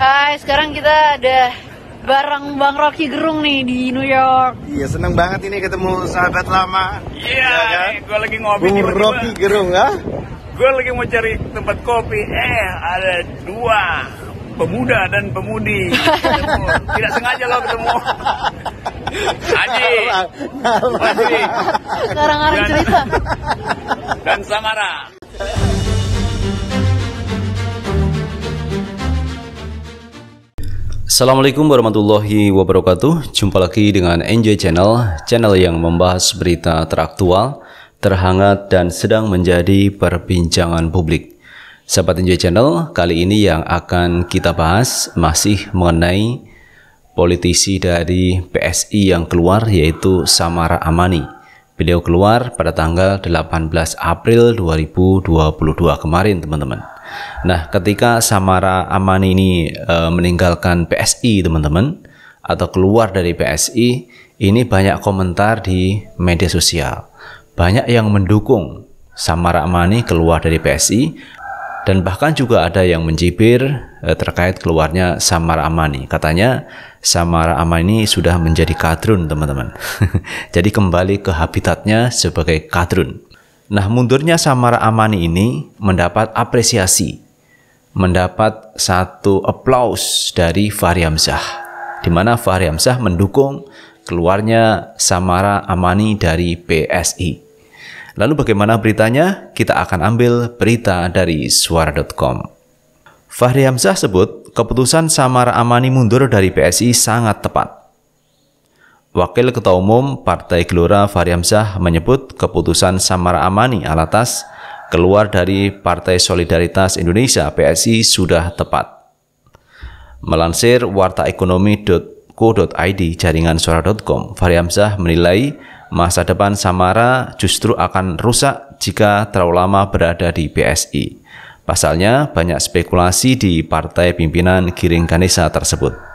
Hai, sekarang kita ada bareng Bang Rocky Gerung nih di New York. Iya, seneng banget ini ketemu sahabat lama. Iya, kan? Gue lagi ngopi nih Rocky Gerung, ha? Gue lagi mau cari tempat kopi, ada dua pemuda dan pemudi ketemu. Tidak sengaja lo ketemu. Adi, Fahri, ngarang-ngarang cerita, dan Tsamara. Assalamualaikum warahmatullahi wabarakatuh. Jumpa lagi dengan Enjoy Channel, channel yang membahas berita teraktual, terhangat, dan sedang menjadi perbincangan publik. Sahabat Enjoy Channel, kali ini yang akan kita bahas masih mengenai politisi dari PSI yang keluar, yaitu Tsamara Amany. Beliau keluar pada tanggal 18 April 2022 kemarin, teman-teman. Nah, ketika Tsamara Amany ini meninggalkan PSI, teman-teman, atau keluar dari PSI, ini banyak komentar di media sosial. Banyak yang mendukung Tsamara Amany keluar dari PSI, dan bahkan juga ada yang mencibir terkait keluarnya Tsamara Amany. Katanya Tsamara Amany sudah menjadi kadrun, teman-teman. Jadi kembali ke habitatnya sebagai kadrun. Nah, mundurnya Tsamara Amany ini mendapat apresiasi, mendapat satu aplaus dari Fahri Hamzah, di mana Fahri Hamzah mendukung keluarnya Tsamara Amany dari PSI. Lalu bagaimana beritanya? Kita akan ambil berita dari Suara.com. Fahri Hamzah sebut keputusan Tsamara Amany mundur dari PSI sangat tepat. Wakil Ketua Umum Partai Gelora Fahri Hamzah menyebut keputusan Tsamara Amany Alatas keluar dari Partai Solidaritas Indonesia PSI sudah tepat. Melansir wartaekonomi.co.id jaringan Suara.com, Fahri Hamzah menilai masa depan Tsamara justru akan rusak jika terlalu lama berada di PSI. Pasalnya, banyak spekulasi di partai pimpinan Giring Ganesha tersebut.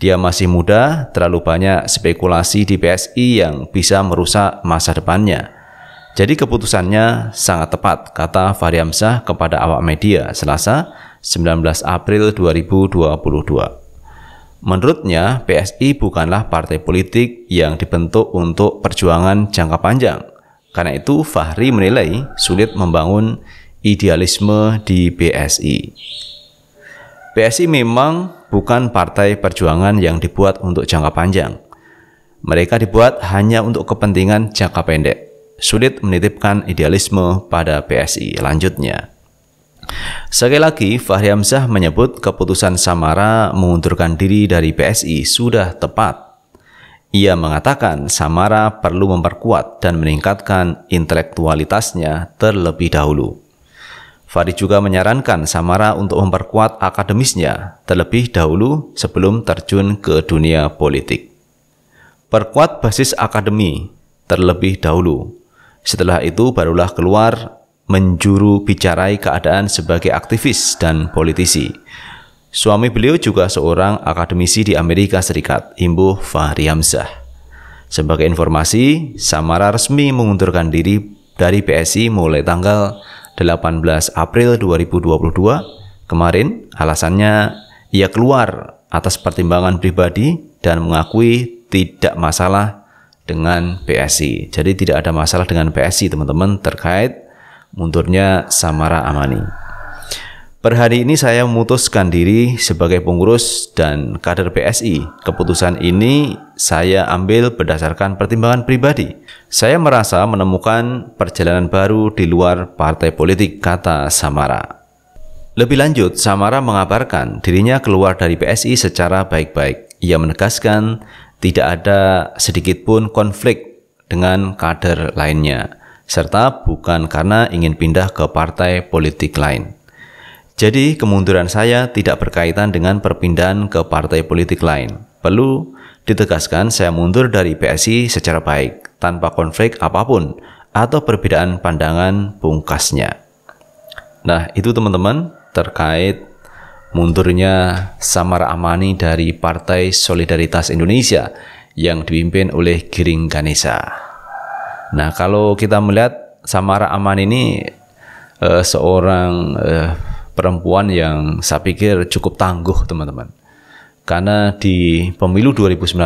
Dia masih muda, terlalu banyak spekulasi di PSI yang bisa merusak masa depannya. Jadi keputusannya sangat tepat, kata Fahri Hamzah kepada awak media Selasa 19 April 2022. Menurutnya, PSI bukanlah partai politik yang dibentuk untuk perjuangan jangka panjang. Karena itu, Fahri menilai sulit membangun idealisme di PSI. PSI memang bukan partai perjuangan yang dibuat untuk jangka panjang. Mereka dibuat hanya untuk kepentingan jangka pendek. Sulit menitipkan idealisme pada PSI, lanjutnya. Sekali lagi, Fahri Hamzah menyebut keputusan Tsamara mengundurkan diri dari PSI sudah tepat. Ia mengatakan Tsamara perlu memperkuat dan meningkatkan intelektualitasnya terlebih dahulu. Fahri juga menyarankan Tsamara untuk memperkuat akademisnya terlebih dahulu sebelum terjun ke dunia politik. Perkuat basis akademi terlebih dahulu. Setelah itu barulah keluar menjuru bicarai keadaan sebagai aktivis dan politisi. Suami beliau juga seorang akademisi di Amerika Serikat, imbuh Fahri Hamzah. Sebagai informasi, Tsamara resmi mengundurkan diri dari PSI mulai tanggal 18 April 2022 kemarin. Alasannya, ia keluar atas pertimbangan pribadi dan mengakui tidak masalah dengan PSI. Jadi tidak ada masalah dengan PSI, teman-teman, terkait mundurnya Tsamara Amany. Per hari ini saya memutuskan diri sebagai pengurus dan kader PSI. Keputusan ini saya ambil berdasarkan pertimbangan pribadi. Saya merasa menemukan perjalanan baru di luar partai politik, kata Tsamara. Lebih lanjut, Tsamara mengabarkan dirinya keluar dari PSI secara baik-baik. Ia menegaskan tidak ada sedikitpun konflik dengan kader lainnya, serta bukan karena ingin pindah ke partai politik lain. Jadi kemunduran saya tidak berkaitan dengan perpindahan ke partai politik lain. Perlu ditegaskan, saya mundur dari PSI secara baik, tanpa konflik apapun atau perbedaan pandangan, pungkasnya. Nah, itu teman-teman terkait mundurnya Tsamara Amany dari Partai Solidaritas Indonesia yang dipimpin oleh Giring Ganesha. Nah, kalau kita melihat Tsamara Amany ini seorang perempuan yang saya pikir cukup tangguh, teman-teman. Karena di pemilu 2019,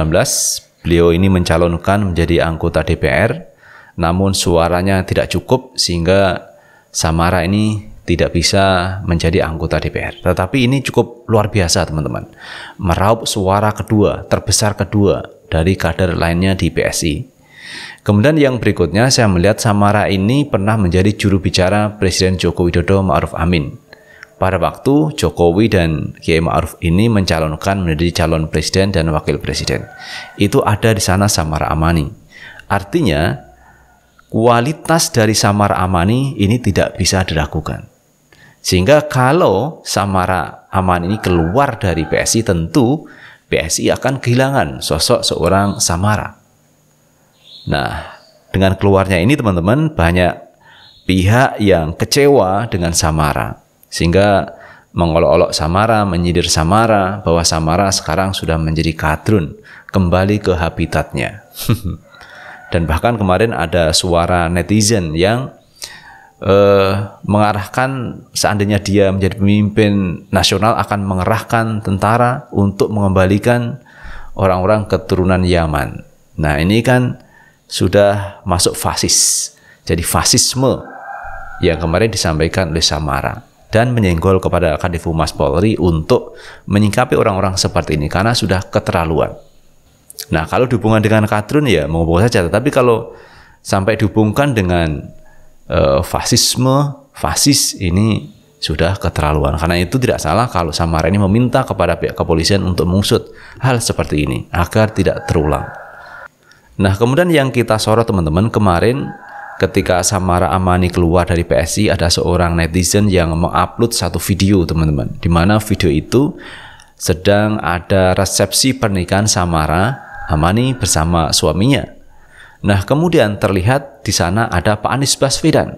beliau ini mencalonkan menjadi anggota DPR, namun suaranya tidak cukup sehingga Tsamara ini tidak bisa menjadi anggota DPR. Tetapi ini cukup luar biasa, teman-teman. Meraup suara kedua, terbesar kedua dari kader lainnya di PSI. Kemudian yang berikutnya saya melihat Tsamara ini pernah menjadi juru bicara Presiden Joko Widodo Ma'ruf Amin. Pada waktu Jokowi dan Kiai Ma'ruf ini mencalonkan menjadi calon presiden dan wakil presiden. Itu ada di sana Tsamara Amany. Artinya kualitas dari Tsamara Amany ini tidak bisa diragukan. Sehingga kalau Tsamara Amany ini keluar dari PSI, tentu PSI akan kehilangan sosok seorang Tsamara. Nah, dengan keluarnya ini, teman-teman, banyak pihak yang kecewa dengan Tsamara, sehingga mengolok-olok Tsamara, menyindir Tsamara, bahwa Tsamara sekarang sudah menjadi kadrun, kembali ke habitatnya. Dan bahkan kemarin ada suara netizen yang mengarahkan seandainya dia menjadi pemimpin nasional akan mengerahkan tentara untuk mengembalikan orang-orang keturunan Yaman. Nah, ini kan sudah masuk fasis, jadi fasisme yang kemarin disampaikan oleh Tsamara, dan menyenggol kepada Kadifumas Polri untuk menyingkapi orang-orang seperti ini karena sudah keterlaluan. Nah, kalau dihubungkan dengan kadrun ya menghubung saja, tetapi kalau sampai dihubungkan dengan fasisme, fasis, ini sudah keterlaluan. Karena itu tidak salah kalau Tsamara ini meminta kepada pihak kepolisian untuk mengusut hal seperti ini agar tidak terulang. Nah, kemudian yang kita sorot, teman-teman, kemarin ketika Tsamara Amany keluar dari PSI, ada seorang netizen yang mengupload satu video, teman-teman, di mana video itu sedang ada resepsi pernikahan Tsamara Amany bersama suaminya. Nah, kemudian terlihat di sana ada Pak Anies Baswedan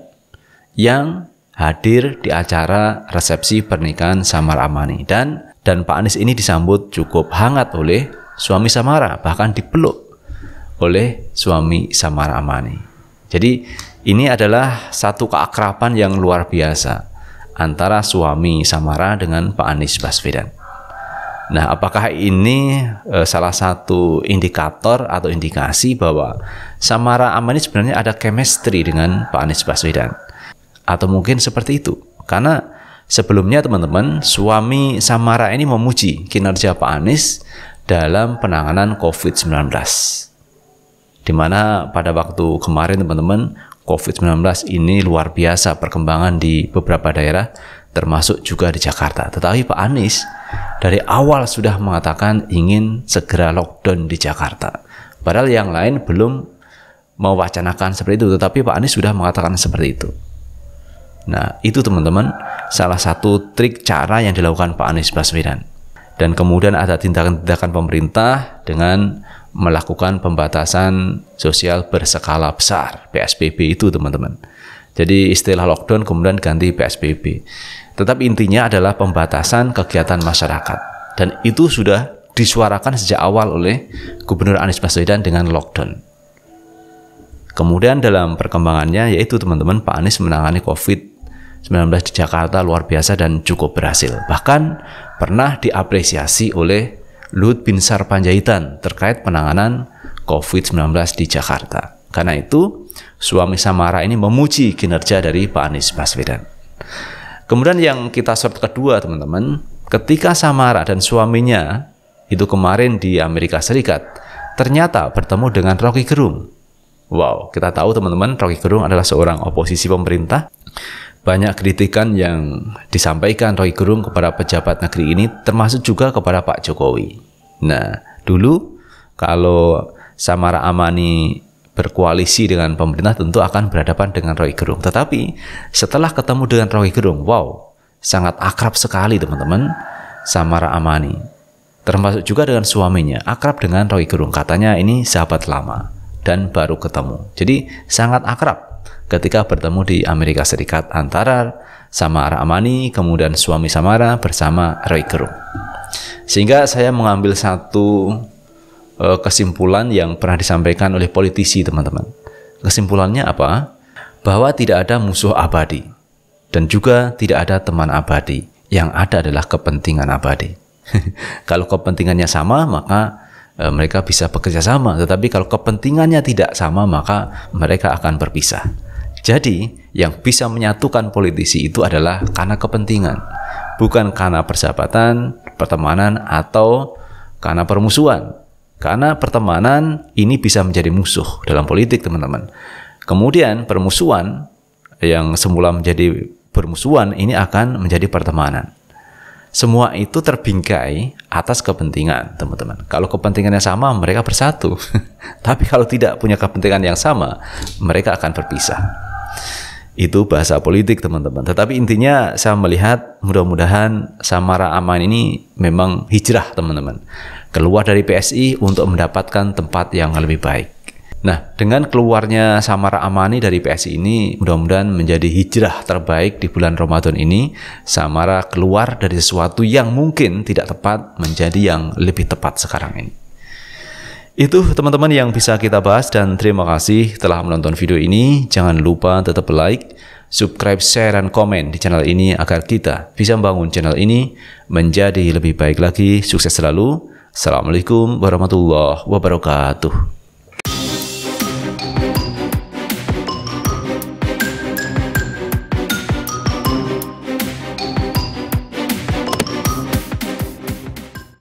yang hadir di acara resepsi pernikahan Tsamara Amany, dan Pak Anies ini disambut cukup hangat oleh suami Tsamara, bahkan dipeluk oleh suami Tsamara Amany. Jadi ini adalah satu keakraban yang luar biasa antara suami Tsamara dengan Pak Anies Baswedan. Nah, apakah ini salah satu indikator atau indikasi bahwa Tsamara Amany sebenarnya ada chemistry dengan Pak Anies Baswedan? Atau mungkin seperti itu. Karena sebelumnya, teman-teman, suami Tsamara ini memuji kinerja Pak Anies dalam penanganan COVID-19. Dimana pada waktu kemarin, teman-teman, COVID-19 ini luar biasa perkembangan di beberapa daerah, termasuk juga di Jakarta. Tetapi Pak Anies dari awal sudah mengatakan ingin segera lockdown di Jakarta. Padahal yang lain belum mewacanakan seperti itu, tetapi Pak Anies sudah mengatakan seperti itu. Nah, itu, teman-teman, salah satu trik cara yang dilakukan Pak Anies Baswedan. Dan kemudian ada tindakan-tindakan pemerintah dengan melakukan pembatasan sosial berskala besar, PSBB itu, teman-teman. Jadi istilah lockdown kemudian ganti PSBB. Tetap intinya adalah pembatasan kegiatan masyarakat, dan itu sudah disuarakan sejak awal oleh Gubernur Anies Baswedan dengan lockdown. Kemudian dalam perkembangannya yaitu, teman-teman, Pak Anies menangani COVID-19 di Jakarta luar biasa dan cukup berhasil. Bahkan pernah diapresiasi oleh Lutbinsar Panjaitan terkait penanganan COVID-19 di Jakarta. Karena itu, suami Tsamara ini memuji kinerja dari Pak Anies Baswedan. Kemudian yang kita sorot kedua, teman-teman, ketika Tsamara dan suaminya itu kemarin di Amerika Serikat, ternyata bertemu dengan Rocky Gerung. Wow, kita tahu, teman-teman, Rocky Gerung adalah seorang oposisi pemerintah. Banyak kritikan yang disampaikan Rocky Gerung kepada pejabat negeri ini, termasuk juga kepada Pak Jokowi. Nah, dulu kalau Tsamara Amany berkoalisi dengan pemerintah tentu akan berhadapan dengan Rocky Gerung. Tetapi setelah ketemu dengan Rocky Gerung, wow, sangat akrab sekali, teman-teman, Tsamara Amany. Termasuk juga dengan suaminya, akrab dengan Rocky Gerung. Katanya ini sahabat lama dan baru ketemu. Jadi sangat akrab ketika bertemu di Amerika Serikat antara Tsamara Amany kemudian suami Tsamara bersama Rocky Gerung. Sehingga saya mengambil satu kesimpulan yang pernah disampaikan oleh politisi, teman-teman. Kesimpulannya apa? Bahwa tidak ada musuh abadi Dan juga tidak ada teman abadi, yang ada adalah kepentingan abadi. Kalau kepentingannya sama, maka mereka bisa bekerja sama. Tetapi kalau kepentingannya tidak sama, maka mereka akan berpisah. Jadi, yang bisa menyatukan politisi itu adalah karena kepentingan, bukan karena persahabatan, pertemanan, atau karena permusuhan. Karena pertemanan ini bisa menjadi musuh dalam politik, teman-teman. Kemudian permusuhan yang semula menjadi permusuhan ini akan menjadi pertemanan. Semua itu terbingkai atas kepentingan, teman-teman. Kalau kepentingannya sama, mereka bersatu. Tapi kalau tidak punya kepentingan yang sama, mereka akan berpisah. Itu bahasa politik, teman-teman. Tetapi intinya saya melihat, mudah-mudahan Tsamara Amany ini memang hijrah, teman-teman. Keluar dari PSI untuk mendapatkan tempat yang lebih baik. Nah, dengan keluarnya Tsamara Amany dari PSI ini, mudah-mudahan menjadi hijrah terbaik di bulan Ramadan ini. Tsamara keluar dari sesuatu yang mungkin tidak tepat menjadi yang lebih tepat sekarang ini. Itu teman-teman yang bisa kita bahas, dan terima kasih telah menonton video ini. Jangan lupa tetap like, subscribe, share, dan komen di channel ini agar kita bisa membangun channel ini menjadi lebih baik lagi. Sukses selalu. Assalamualaikum warahmatullahi wabarakatuh.